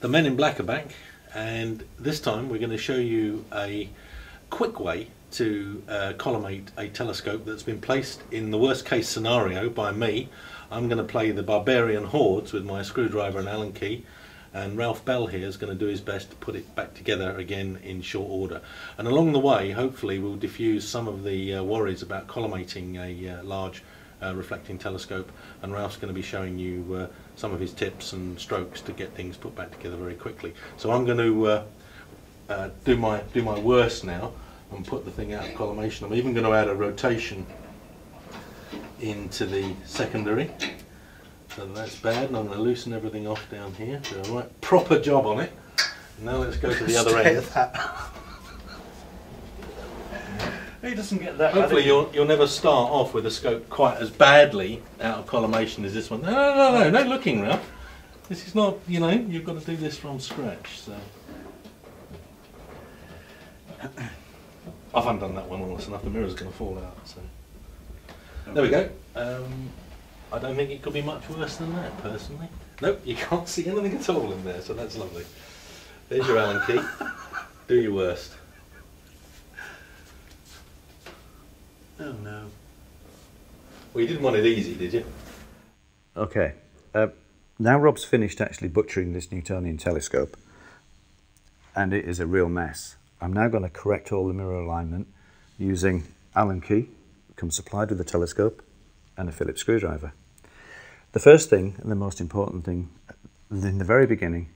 The men in black are back, and this time we're going to show you a quick way to collimate a telescope that's been placed in the worst case scenario by me. I'm going to play the barbarian hordes with my screwdriver and Allen key, and Ralph Bell here is going to do his best to put it back together again in short order. And along the way, hopefully we'll diffuse some of the worries about collimating a large reflecting telescope, and Ralph's going to be showing you some of his tips and strokes to get things put back together very quickly. So I'm going to do my worst now and put the thing out of collimation. I'm even going to add a rotation into the secondary, so that's bad, and I'm going to loosen everything off down here, do a right proper job on it. Now let's go to the other end. Of that. He doesn't get that. Hopefully you'll never start off with a scope quite as badly out of collimation as this one. No, no, no, no, no looking, Ralph. This is not, you know, you've got to do this from scratch. So I've undone that one honest enough. The mirror's going to fall out. So there we go. I don't think it could be much worse than that, personally. Nope, you can't see anything at all in there. So that's lovely. There's your Allen key. Do your worst. Oh no. Well, you didn't want it easy, did you? Okay. Now Rob's finished actually butchering this Newtonian telescope, and it is a real mess. I'm now going to correct all the mirror alignment using Allen key, comes supplied with a telescope, and a Phillips screwdriver. The first thing, and the most important thing, in the very beginning,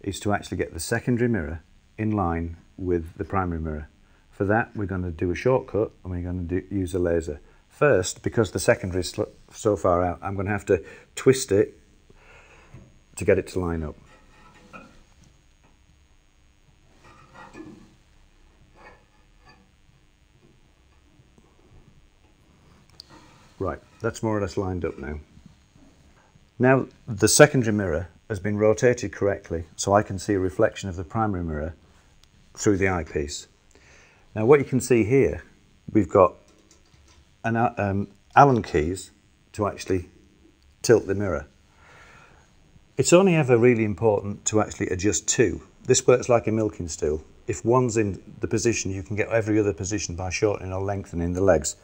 is to actually get the secondary mirror in line with the primary mirror. For that, we're going to do a shortcut, and we're going to use a laser. First, because the secondary is so far out, I'm going to have to twist it to get it to line up. Right, that's more or less lined up now. Now, the secondary mirror has been rotated correctly, so I can see a reflection of the primary mirror through the eyepiece. Now what you can see here, we've got an Allen keys to actually tilt the mirror. It's only ever really important to actually adjust two. This works like a milking stool. If one's in the position, you can get every other position by shortening or lengthening the legs,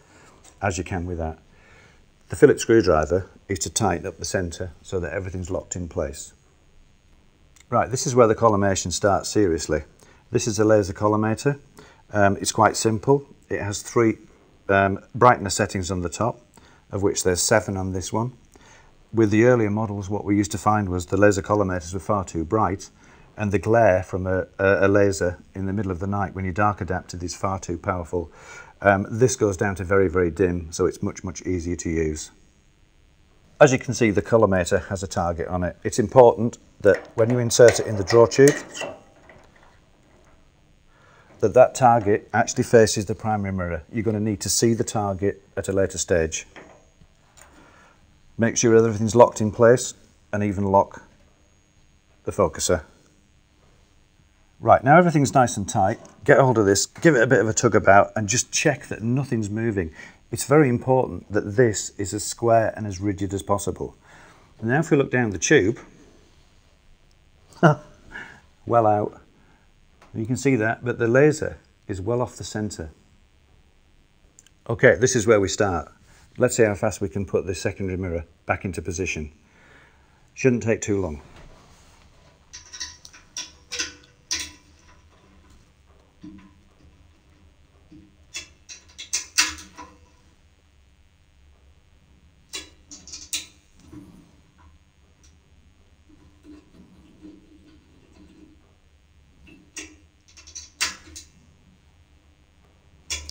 as you can with that. The Phillips screwdriver is to tighten up the centre so that everything's locked in place. Right, this is where the collimation starts seriously. This is a laser collimator. It's quite simple. It has three brightness settings on the top, of which there's 7 on this one. With the earlier models, what we used to find was the laser collimators were far too bright, and the glare from a laser in the middle of the night when you're dark adapted is far too powerful. This goes down to very, very dim, so it's much, much easier to use. As you can see, the collimator has a target on it. It's important that when you insert it in the draw tube, that target actually faces the primary mirror. You're going to need to see the target at a later stage. Make sure everything's locked in place, and even lock the focuser. Right, now everything's nice and tight. Get hold of this, give it a bit of a tug about, and just check that nothing's moving. It's very important that this is as square and as rigid as possible. And now if we look down the tube, well out. You can see that, but the laser is well off the centre. Okay, this is where we start. Let's see how fast we can put this secondary mirror back into position. Shouldn't take too long.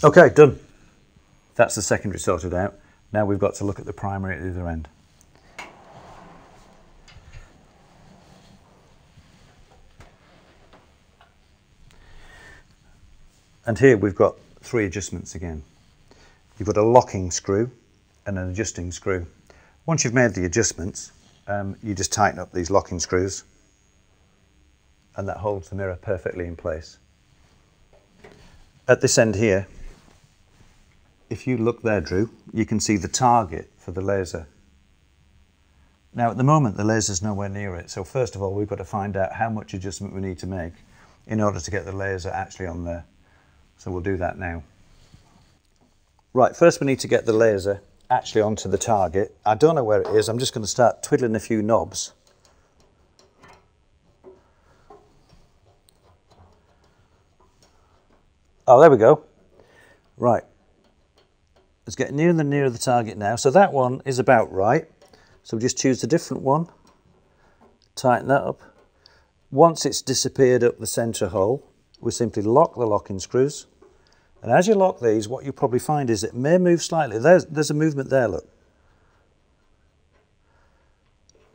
Okay, done. That's the secondary sorted out. Now we've got to look at the primary at the other end. And here we've got 3 adjustments again. You've got a locking screw and an adjusting screw. Once you've made the adjustments, you just tighten up these locking screws, and that holds the mirror perfectly in place. At this end here, if you look there, Drew, you can see the target for the laser. Now at the moment the laser's nowhere near it, so first of all we've got to find out how much adjustment we need to make in order to get the laser actually on there. So we'll do that now. Right, first we need to get the laser actually onto the target. I don't know where it is, I'm just going to start twiddling a few knobs. Oh, there we go. Right. It's getting nearer and nearer the target now. So that one is about right. So we just choose a different one, tighten that up. Once it's disappeared up the centre hole, we simply lock the locking screws. And as you lock these, what you'll probably find is it may move slightly. There's a movement there, look.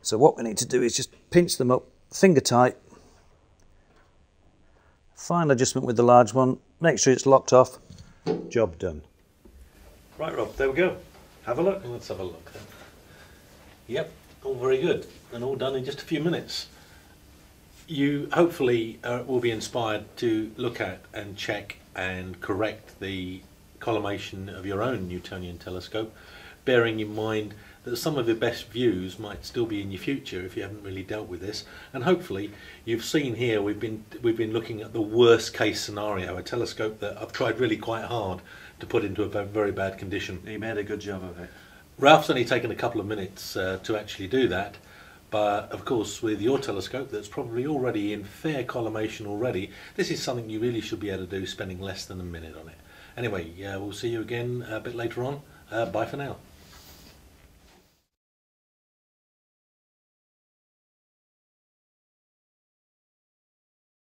So what we need to do is just pinch them up, finger tight. Final adjustment with the large one. Make sure it's locked off. Job done. Right, Rob, there we go. Have a look. Let's have a look then. Yep, all very good and all done in just a few minutes. You hopefully will be inspired to look at and check and correct the collimation of your own Newtonian telescope, bearing in mind that some of your best views might still be in your future if you haven't really dealt with this. And hopefully you've seen here we've been looking at the worst case scenario, a telescope that I've tried really quite hard to put into a very bad condition. He made a good job of it. Ralph's only taken a couple of minutes to actually do that, but of course with your telescope that's probably already in fair collimation already, this is something you really should be able to do spending less than a minute on it. Anyway, we'll see you again a bit later on. Bye for now.